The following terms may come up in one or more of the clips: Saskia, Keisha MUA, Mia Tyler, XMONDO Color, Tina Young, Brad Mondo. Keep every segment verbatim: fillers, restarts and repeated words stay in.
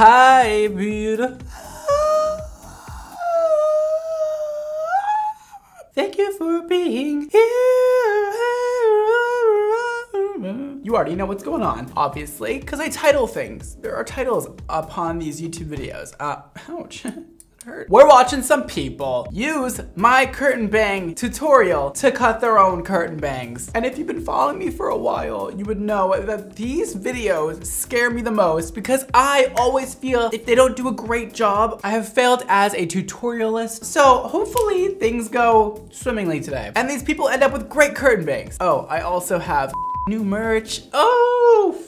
Hi, beautiful. Thank you for being here. You already know what's going on, obviously, because I title things. There are titles upon these YouTube videos. Uh, ouch. Hurt. We're watching some people use my curtain bang tutorial to cut their own curtain bangs. And if you've been following me for a while, you would know that these videos scare me the most because I always feel if they don't do a great job, I have failed as a tutorialist. So hopefully things go swimmingly today. And these people end up with great curtain bangs. Oh, I also have new merch. Oh,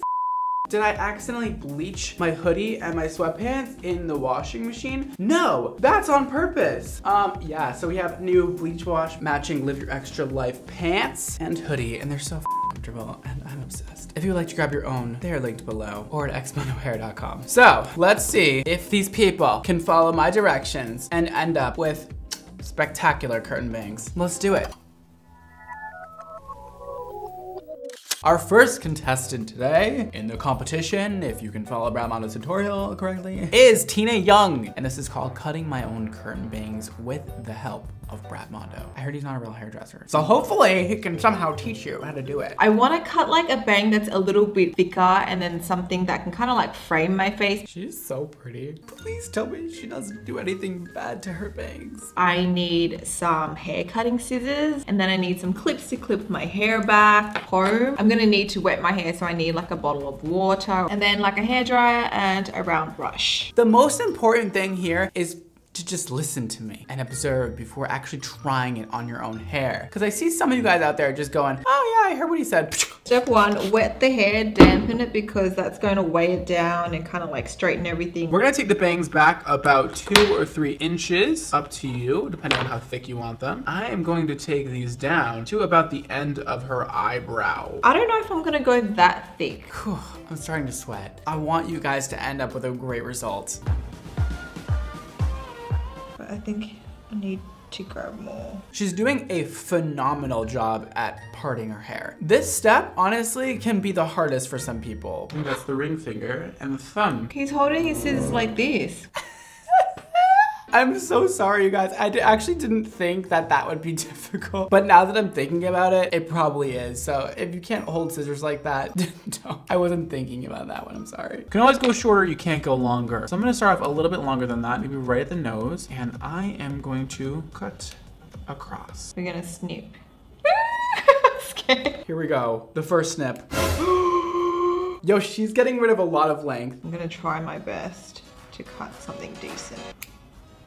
did I accidentally bleach my hoodie and my sweatpants in the washing machine? No, that's on purpose. Um, yeah, so we have new bleach wash matching Live Your Extra Life pants and hoodie, and they're so f comfortable, and I'm obsessed. If you would like to grab your own, they are linked below or at x mono hair dot com. So let's see if these people can follow my directions and end up with spectacular curtain bangs. Let's do it. Our first contestant today in the competition, if you can follow Brad Mondo's tutorial correctly, is Tina Young. And this is called Cutting My Own Curtain Bangs with the Help of Brad Mondo. I heard he's not a real hairdresser. So hopefully he can somehow teach you how to do it. I wanna cut like a bang that's a little bit thicker and then something that can kind of like frame my face. She's so pretty. Please tell me she doesn't do anything bad to her bangs. I need some hair cutting scissors and then I need some clips to clip my hair back, comb. I'm gonna need to wet my hair, so I need like a bottle of water and then like a hairdryer and a round brush. The most important thing here is to just listen to me and observe before actually trying it on your own hair. Because I see some of you guys out there just going, oh yeah, I heard what he said. Step one, wet the hair, dampen it because that's going to weigh it down and kind of like straighten everything. We're going to take the bangs back about two or three inches, up to you, depending on how thick you want them. I am going to take these down to about the end of her eyebrow. I don't know if I'm going to go that thick. I'm starting to sweat. I want you guys to end up with a great result. I think I need to grab more. She's doing a phenomenal job at parting her hair. This step, honestly, can be the hardest for some people. I think that's the ring finger and the thumb. He's holding his scissors like this. I'm so sorry, you guys. I actually didn't think that that would be difficult, but now that I'm thinking about it, it probably is. So if you can't hold scissors like that, don't. I wasn't thinking about that one, I'm sorry. You can always go shorter, you can't go longer. So I'm gonna start off a little bit longer than that, maybe right at the nose, and I am going to cut across. We're gonna snip. Scared. Here we go, the first snip. Yo, she's getting rid of a lot of length. I'm gonna try my best to cut something decent.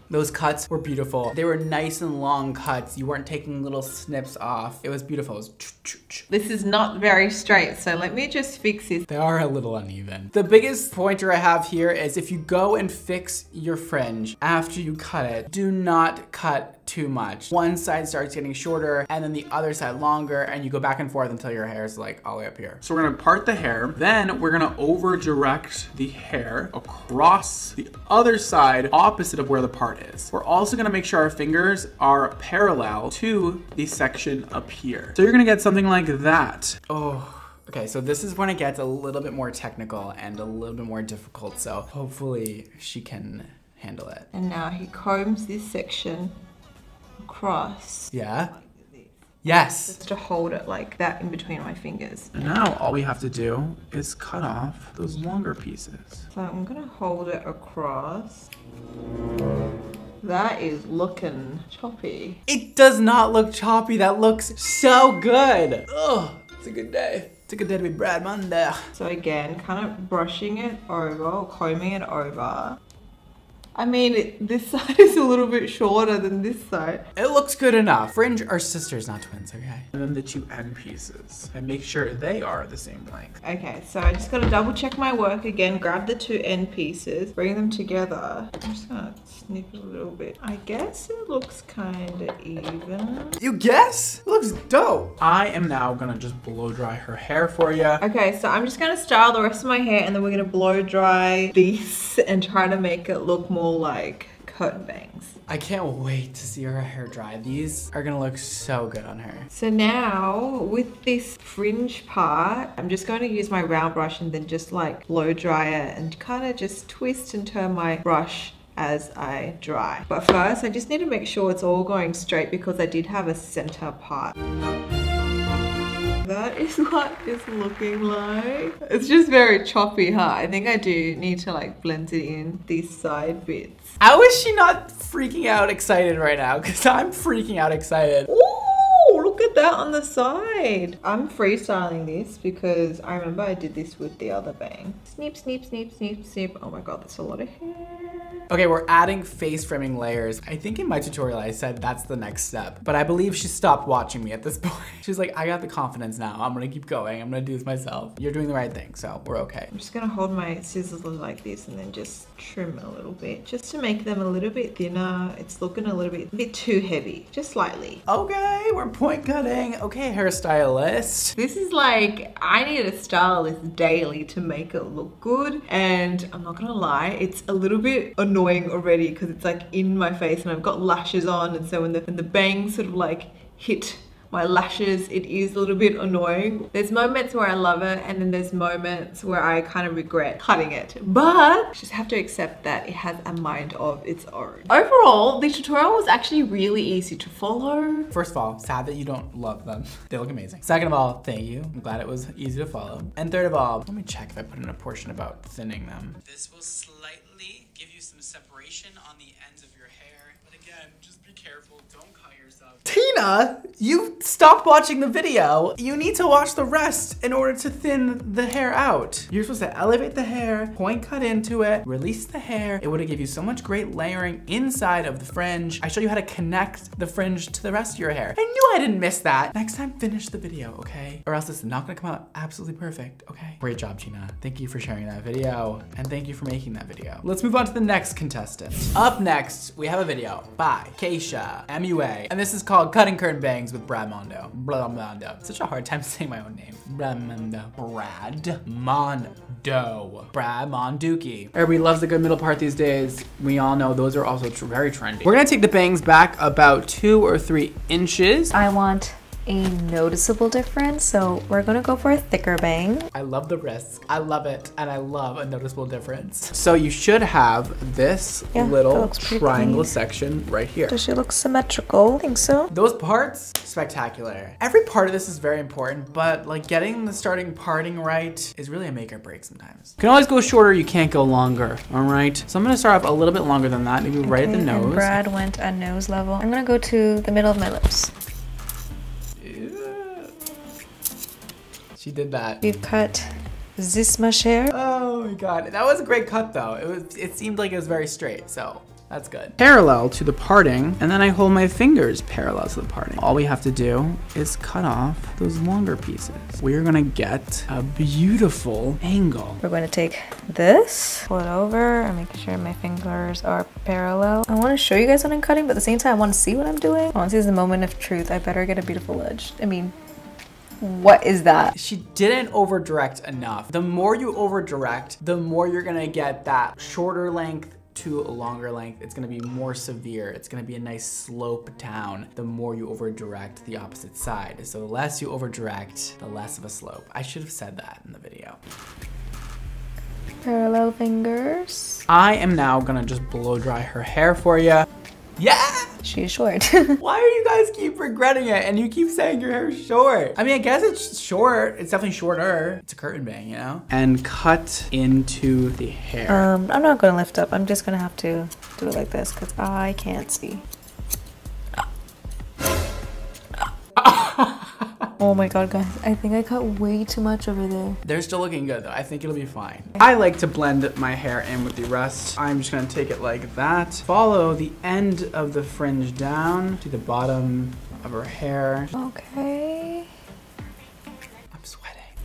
Those cuts were beautiful. They were nice and long cuts. You weren't taking little snips off. It was beautiful. It was ch -ch -ch. This is not very straight, so let me just fix this. They are a little uneven. The biggest pointer I have here is if you go and fix your fringe after you cut it, do not cut too much. One side starts getting shorter and then the other side longer and you go back and forth until your hair is like all the way up here. So we're gonna part the hair, then we're gonna over direct the hair across the other side opposite of where the part is. We're also gonna make sure our fingers are parallel to the section up here. So you're gonna get something like that. Oh. Okay, so this is when it gets a little bit more technical and a little bit more difficult. So hopefully she can handle it. And now he combs this section across. Yeah. Yes. Just to hold it like that in between my fingers. And now all we have to do is cut off those longer pieces. So I'm gonna hold it across. That is looking choppy. It does not look choppy. That looks so good. Oh, it's a good day. It's a good day to be Brad Mondo. So again, kind of brushing it over, or combing it over. I mean, this side is a little bit shorter than this side. It looks good enough. Fringe are sisters, not twins, okay? And then the two end pieces. And make sure they are the same length. Okay, so I just gotta double check my work again, grab the two end pieces, bring them together. I'm just gonna snip it a little bit. I guess it looks kinda even. You guess? It looks dope. I am now gonna just blow dry her hair for you. Okay, so I'm just gonna style the rest of my hair and then we're gonna blow dry these and try to make it look more like coat bangs. I can't wait to see her hair dry. These are gonna look so good on her. So now with this fringe part, I'm just going to use my round brush and then just like blow dry it and kind of just twist and turn my brush as I dry. But first I just need to make sure it's all going straight because I did have a center part. That is what it's looking like. It's just very choppy, huh? I think I do need to like blend it in these side bits. How is she not freaking out excited right now? Because I'm freaking out excited. Ooh, look at that on the side. I'm freestyling this because I remember I did this with the other bang. Snip, snip, snip, snip, snip. Oh my God, that's a lot of hair. Okay, we're adding face framing layers. I think in my tutorial I said that's the next step, but I believe she stopped watching me at this point. She's like, I got the confidence now. I'm gonna keep going. I'm gonna do this myself. You're doing the right thing, so we're okay. I'm just gonna hold my scissors like this and then just trim a little bit, just to make them a little bit thinner. It's looking a little bit, a bit too heavy, just slightly. Okay, we're point cutting. Okay, hairstylist. This is like, I need to style this daily to make it look good. And I'm not gonna lie, it's a little bit annoying already because it's like in my face and I've got lashes on, and so when the, when the bangs sort of like hit my lashes, it is a little bit annoying. There's moments where I love it and then there's moments where I kind of regret cutting it. But I just have to accept that it has a mind of its own. Overall, the tutorial was actually really easy to follow. First of all, sad that you don't love them. They look amazing. Second of all, thank you. I'm glad it was easy to follow. And third of all, let me check if I put in a portion about thinning them. This will slightly give you some separation on the ends of your hair. But again, just be careful. Don't cut yourself. Tina, you stopped watching the video. You need to watch the rest in order to thin the hair out. You're supposed to elevate the hair, point cut into it, release the hair. It would have given you so much great layering inside of the fringe. I showed you how to connect the fringe to the rest of your hair. I knew I didn't miss that. Next time, finish the video, okay? Or else it's not gonna come out absolutely perfect, okay? Great job, Tina. Thank you for sharing that video, and thank you for making that video. Let's move on to the next contestant. Up next, we have a video by Keisha M U A, and this is called Cutting Curtain Bangs with Brad Mondo. Brad Mondo. Such a hard time saying my own name. Brad Mondo. Brad Mondo. Brad Monduki. Everybody loves the good middle part these days. We all know those are also tr very trendy. We're gonna take the bangs back about two or three inches. I want a noticeable difference, so we're gonna go for a thicker bang. I love the risk. I love it, and I love a noticeable difference. So you should have this yeah, little triangle section right here. Does she look symmetrical? I think so. Those parts, spectacular. Every part of this is very important, but like getting the starting parting right is really a make or break sometimes. You can always go shorter, you can't go longer, all right? So I'm gonna start off a little bit longer than that, maybe okay, right at the nose. And Brad went at nose level. I'm gonna go to the middle of my lips. She did that. We've cut this much hair. Oh my God, that was a great cut though. It was. It seemed like it was very straight, so that's good. Parallel to the parting, and then I hold my fingers parallel to the parting. All we have to do is cut off those longer pieces. We're gonna get a beautiful angle. We're gonna take this, pull it over, and make sure my fingers are parallel. I wanna show you guys what I'm cutting, but at the same time, I wanna see what I'm doing. I wanna see the moment of truth. I better get a beautiful edge. I mean, what is that? She didn't over direct enough. The more you over direct, the more you're gonna get that shorter length to a longer length. It's gonna be more severe. It's gonna be a nice slope down the more you over direct the opposite side. So the less you over direct, the less of a slope. I should have said that in the video. Parallel fingers. I am now gonna just blow dry her hair for you. Yeah! She's short. Why do you guys keep regretting it and you keep saying your hair's short? I mean, I guess it's short. It's definitely shorter. It's a curtain bang, you know? And cut into the hair. Um, I'm not gonna lift up. I'm just gonna have to do it like this because I can't see. Oh my God, guys, I think I cut way too much over there. They're still looking good though. I think it'll be fine. I like to blend my hair in with the rest. I'm just gonna take it like that. Follow the end of the fringe down to the bottom of her hair. Okay. I'm sweating.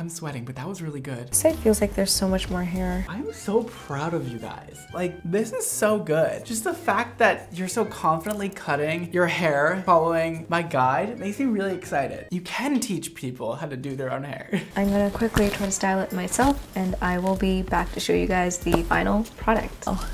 I'm sweating, but that was really good. This side feels like there's so much more hair. I'm so proud of you guys. Like, this is so good. Just the fact that you're so confidently cutting your hair following my guide makes me really excited. You can teach people how to do their own hair. I'm gonna quickly try to style it myself, and I will be back to show you guys the final product. Oh.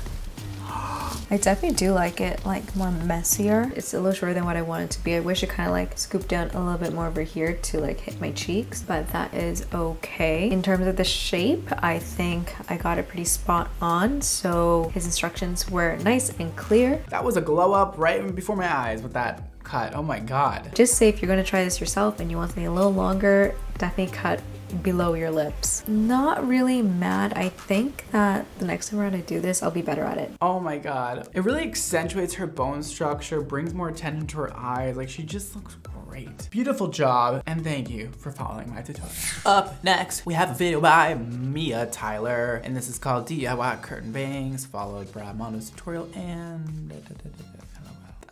I definitely do like it, like more messier. It's a little shorter than what I want it to be. I wish it kind of like scooped down a little bit more over here to like hit my cheeks, but that is okay. In terms of the shape, I think I got it pretty spot on. So his instructions were nice and clear. That was a glow up right before my eyes with that cut. Oh my God. Just say if you're gonna try this yourself and you want something a little longer, definitely cut below your lips. Not really mad. I think that the next time around I do this, I'll be better at it. Oh my God. It really accentuates her bone structure, brings more attention to her eyes. Like, she just looks great. Beautiful job. And thank you for following my tutorial. Up next, we have a video by Mia Tyler. And this is called D I Y Curtain Bangs, followed Brad Mondo's tutorial and...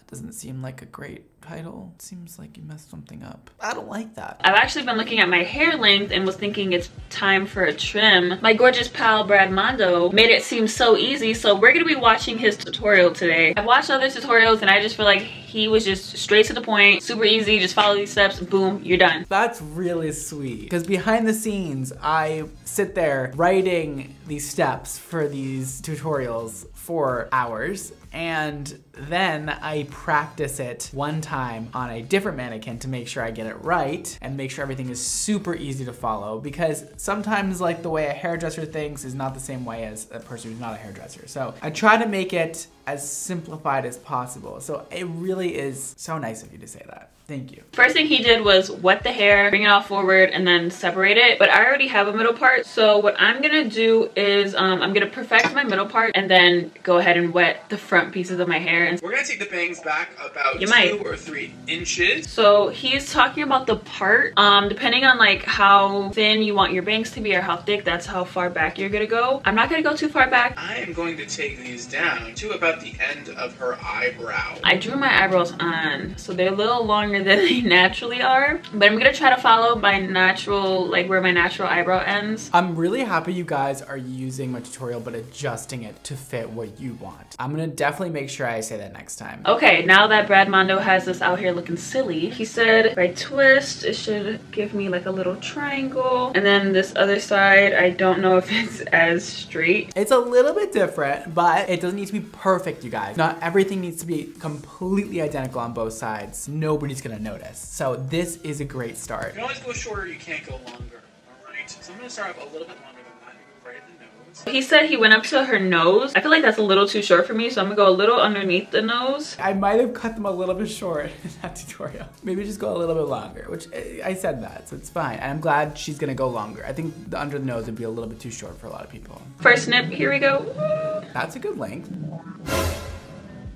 Doesn't seem like a great title. It seems like you messed something up. I don't like that. I've actually been looking at my hair length and was thinking it's time for a trim. My gorgeous pal Brad Mondo made it seem so easy, so we're gonna be watching his tutorial today. I've watched other tutorials and I just feel like he was just straight to the point, super easy, just follow these steps, boom, you're done. That's really sweet, because behind the scenes, I sit there writing these steps for these tutorials for hours, and then I practice it one time on a different mannequin to make sure I get it right and make sure everything is super easy to follow, because sometimes like the way a hairdresser thinks is not the same way as a person who's not a hairdresser. So I try to make it as simplified as possible. So it really is so nice of you to say that. Thank you. First thing he did was wet the hair, bring it all forward, and then separate it. But I already have a middle part, so what I'm gonna do is um, I'm gonna perfect my middle part and then go ahead and wet the front pieces of my hair. And we're gonna take the bangs back about you two might. or three inches. So he's talking about the part. Um, depending on like how thin you want your bangs to be or how thick, that's how far back you're gonna go. I'm not gonna go too far back. I am going to take these down to about the end of her eyebrow. I drew my eyebrows on, so they're a little longer than they naturally are, but I'm gonna try to follow my natural, like where my natural eyebrow ends. I'm really happy you guys are using my tutorial but adjusting it to fit what you want. I'm gonna definitely make sure I say that next time. Okay, now that Brad Mondo has this out here looking silly, he said if I twist, it should give me like a little triangle, and then this other side, I don't know if it's as straight. It's a little bit different, but it doesn't need to be perfect, you guys. Not everything needs to be completely identical on both sides. Nobody's gonna notice. So this is a great start. You can always go shorter, you can't go longer, all right? So I'm gonna start up a little bit longer than that, right at the nose. He said he went up to her nose. I feel like that's a little too short for me, so I'm gonna go a little underneath the nose. I might have cut them a little bit short in that tutorial. Maybe just go a little bit longer, which I said that, so it's fine. And I'm glad she's gonna go longer. I think the under the nose would be a little bit too short for a lot of people. First snip, here we go. Woo. That's a good length.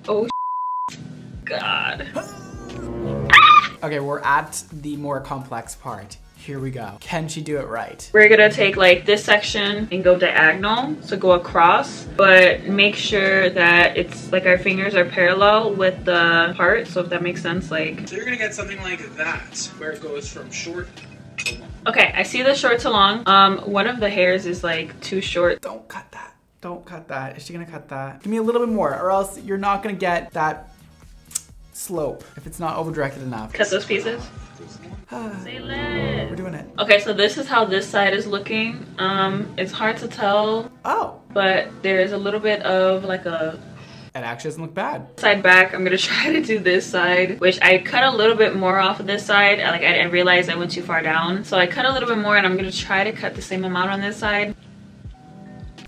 Oh, God. Okay, we're at the more complex part. Here we go. Can she do it right? We're gonna take like this section and go diagonal, so go across, but make sure that it's like our fingers are parallel with the part, so if that makes sense, like. So you're gonna get something like that, where it goes from short to long. Okay, I see the short to long. Um, one of the hairs is like too short. Don't cut that. Don't cut that. Is she gonna cut that? Give me a little bit more, or else you're not gonna get that slope if it's not over directed enough. Cut those pieces. Ah, we're doing it. Okay, so this is how this side is looking. Um, it's hard to tell. Oh. But there's a little bit of like a. That actually doesn't look bad. Side back, I'm gonna try to do this side, which I cut a little bit more off of this side. Like I, I realized I went too far down, so I cut a little bit more, and I'm gonna try to cut the same amount on this side.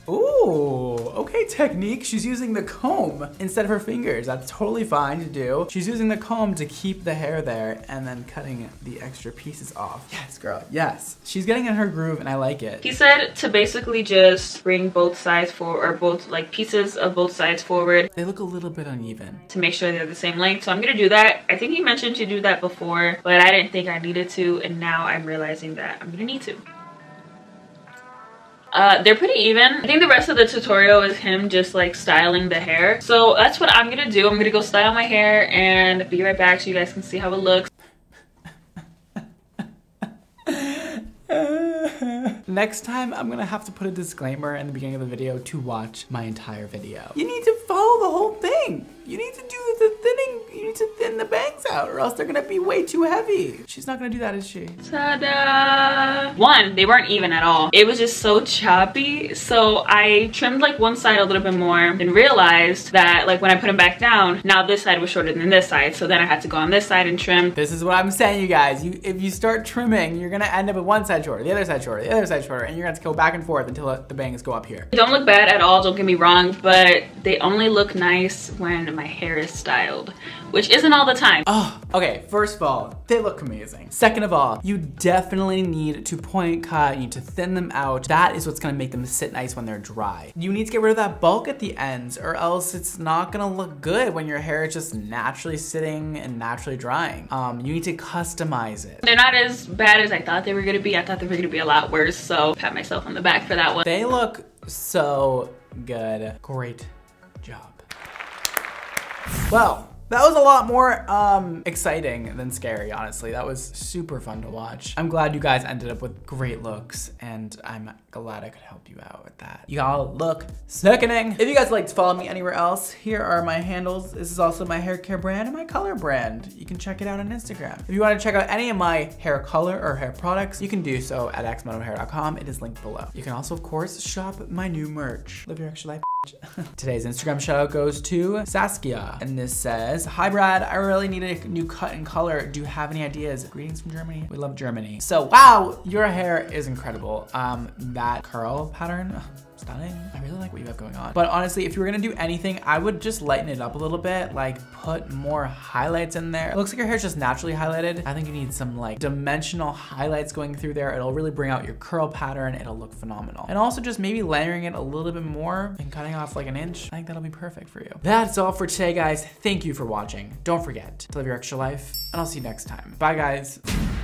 Ooh, okay technique. She's using the comb instead of her fingers. That's totally fine to do. She's using the comb to keep the hair there and then cutting the extra pieces off. Yes, girl, yes. She's getting in her groove and I like it. He said to basically just bring both sides forward, or both like pieces of both sides forward. They look a little bit uneven. To make sure they're the same length. So I'm gonna do that. I think he mentioned to do that before, but I didn't think I needed to, and now I'm realizing that I'm gonna need to. Uh, they're pretty even. I think the rest of the tutorial is him just like styling the hair. So that's what I'm gonna do. I'm gonna go style my hair and be right back so you guys can see how it looks. Next time, I'm gonna have to put a disclaimer in the beginning of the video to watch my entire video. You need to follow the whole thing. You need to do the thinning. You need to thin the bangs out or else they're gonna be way too heavy. She's not gonna do that, is she? Ta-da! One, they weren't even at all. It was just so choppy. So I trimmed like one side a little bit more and realized that like when I put them back down, now this side was shorter than this side. So then I had to go on this side and trim. This is what I'm saying, you guys. You, if you start trimming, you're gonna end up with one side shorter, the other side shorter, the other side shorter, and you're gonna have to go back and forth until the bangs go up here. They don't look bad at all, don't get me wrong, but they only look nice when my hair is styled, which isn't all the time. Oh, okay, first of all, they look amazing. Second of all, you definitely need to point cut, you need to thin them out. That is what's gonna make them sit nice when they're dry. You need to get rid of that bulk at the ends or else it's not gonna look good when your hair is just naturally sitting and naturally drying. Um, you need to customize it. They're not as bad as I thought they were gonna be. I thought they were gonna be a lot worse, so pat myself on the back for that one. They look so good. Great job. Well, that was a lot more um, exciting than scary, honestly. That was super fun to watch. I'm glad you guys ended up with great looks, and I'm glad I could help you out with that. Y'all look sickening. If you guys like to follow me anywhere else, here are my handles. This is also my hair care brand and my color brand. You can check it out on Instagram. If you want to check out any of my hair color or hair products, you can do so at x mono hair dot com. It is linked below. You can also, of course, shop my new merch. Live your extra life. Today's Instagram shoutout goes to Saskia, and this says, "Hi Brad, I really need a new cut and color. Do you have any ideas? Greetings from Germany." We love Germany. So wow, your hair is incredible. Um, that curl pattern, oh, stunning. I really like what you have going on. But honestly, if you were gonna do anything, I would just lighten it up a little bit, like put more highlights in there. It looks like your hair's just naturally highlighted. I think you need some like dimensional highlights going through there. It'll really bring out your curl pattern. It'll look phenomenal. And also just maybe layering it a little bit more and cutting off like an inch. I think that'll be perfect for you. That's all for today, guys. Thank you for watching. Don't forget to live your extra life, and I'll see you next time. Bye, guys.